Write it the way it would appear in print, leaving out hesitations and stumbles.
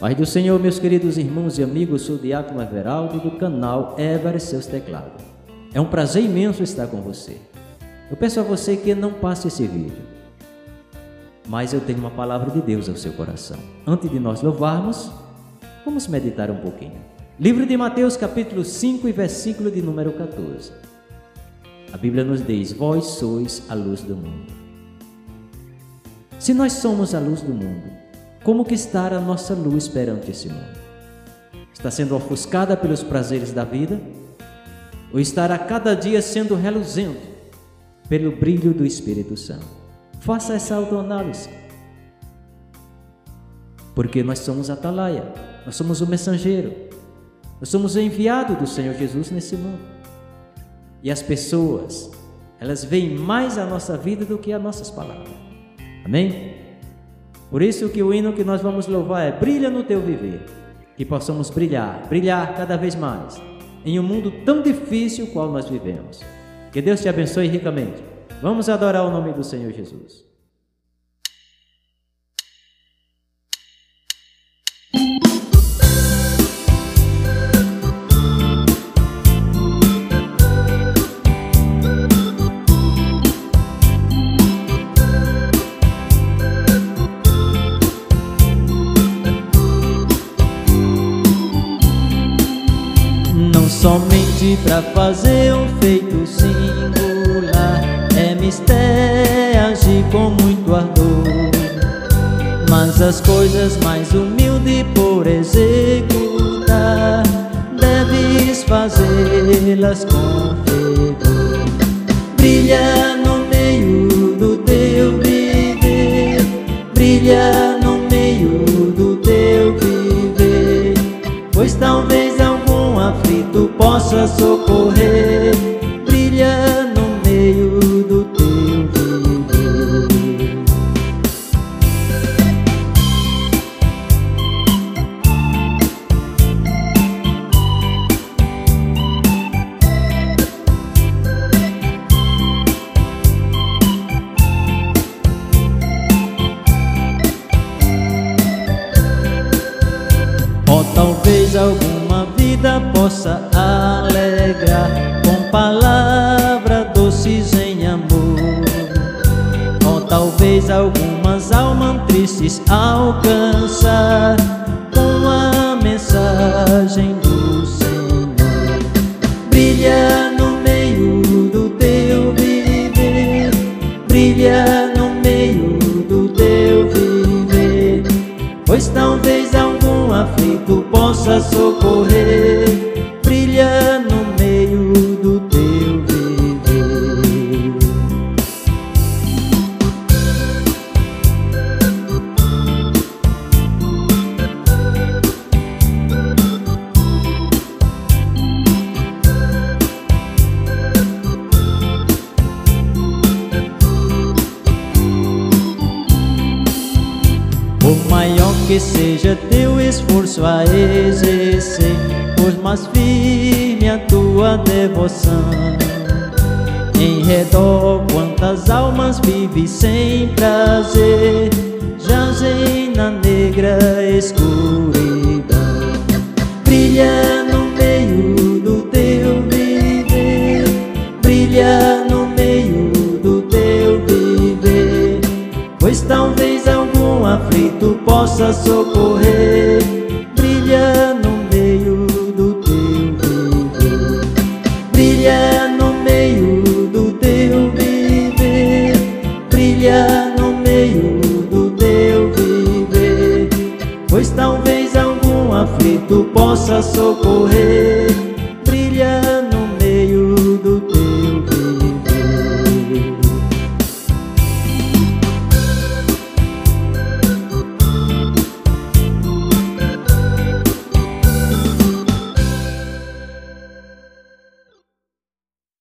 Paz do Senhor, meus queridos irmãos e amigos, sou o Diácono Everaldo do canal Éver seus Teclados. É um prazer imenso estar com você. Eu peço a você que não passe esse vídeo, mas eu tenho uma palavra de Deus ao seu coração. Antes de nós louvarmos, vamos meditar um pouquinho. Livro de Mateus, capítulo 5 e versículo de número 14. A Bíblia nos diz: vós sois a luz do mundo. Se nós somos a luz do mundo, como que está a nossa luz perante esse mundo? Está sendo ofuscada pelos prazeres da vida? Ou estará cada dia sendo reluzente pelo brilho do Espírito Santo? Faça essa autoanálise. Porque nós somos atalaia, nós somos o mensageiro, nós somos o enviado do Senhor Jesus nesse mundo. E as pessoas, elas veem mais a nossa vida do que as nossas palavras. Amém? Por isso que o hino que nós vamos louvar é Brilha no Teu Viver, que possamos brilhar, brilhar cada vez mais, em um mundo tão difícil qual nós vivemos. Que Deus te abençoe ricamente. Vamos adorar o nome do Senhor Jesus. Somente pra fazer um feito singular é mistério, agir com muito ardor. Mas as coisas mais humildes por executar, deves fazê-las com fervor. Brilha no meio do teu viver, brilha no meio do teu viver, pois talvez aflito possa socorrer. Brilha no meio do teu viver. Ou talvez alguma vida possa alegrar com palavra doces em amor. Ou talvez algumas almas tristes alcançar com a mensagem do Senhor. Brilha no meio do teu viver, brilha no meio do teu viver, pois talvez algum aflito possa socorrer. Brilha no meio do teu viver. Por maior que seja teu esforço a exercer, pois mais firme a tua devoção. Em redor quantas almas vivem sem prazer, jazem na negra escuridão. Brilha no meio do teu viver, brilha no meio do teu viver, pois talvez algum aflito possa socorrer. Brilha no meio do teu viver, brilha no meio do teu viver, brilha no meio do teu viver, pois talvez algum aflito possa socorrer.